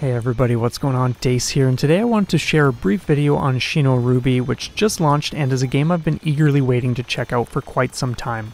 Hey everybody, what's going on? Dace here, and today I wanted to share a brief video on Shinorubi, which just launched and is a game I've been eagerly waiting to check out for quite some time.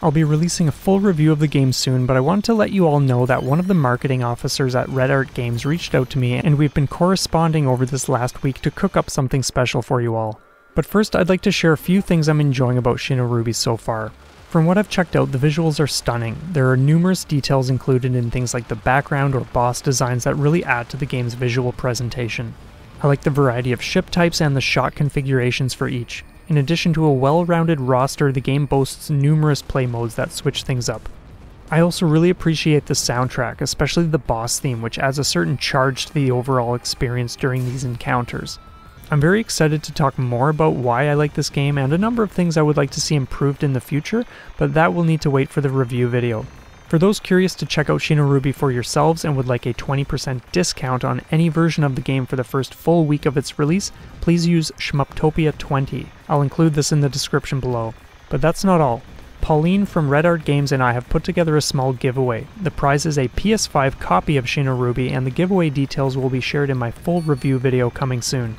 I'll be releasing a full review of the game soon, but I wanted to let you all know that one of the marketing officers at Red Art Games reached out to me, and we've been corresponding over this last week to cook up something special for you all. But first, I'd like to share a few things I'm enjoying about Shinorubi so far. From what I've checked out, the visuals are stunning. There are numerous details included in things like the background or boss designs that really add to the game's visual presentation. I like the variety of ship types and the shot configurations for each. In addition to a well-rounded roster, the game boasts numerous play modes that switch things up. I also really appreciate the soundtrack, especially the boss theme, which adds a certain charge to the overall experience during these encounters. I'm very excited to talk more about why I like this game and a number of things I would like to see improved in the future, but that will need to wait for the review video. For those curious to check out Shinorubi for yourselves and would like a 20% discount on any version of the game for the first full week of its release, please use Shmuptopia20. I'll include this in the description below. But that's not all. Pauline from Red Art Games and I have put together a small giveaway. The prize is a PS5 copy of Shinorubi, and the giveaway details will be shared in my full review video coming soon.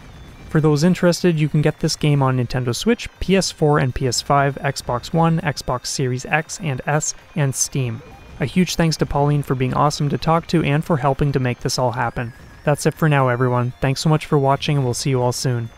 For those interested, you can get this game on Nintendo Switch, PS4 and PS5, Xbox One, Xbox Series X and S, and Steam. A huge thanks to Pauline for being awesome to talk to and for helping to make this all happen. That's it for now, everyone. Thanks so much for watching, and we'll see you all soon.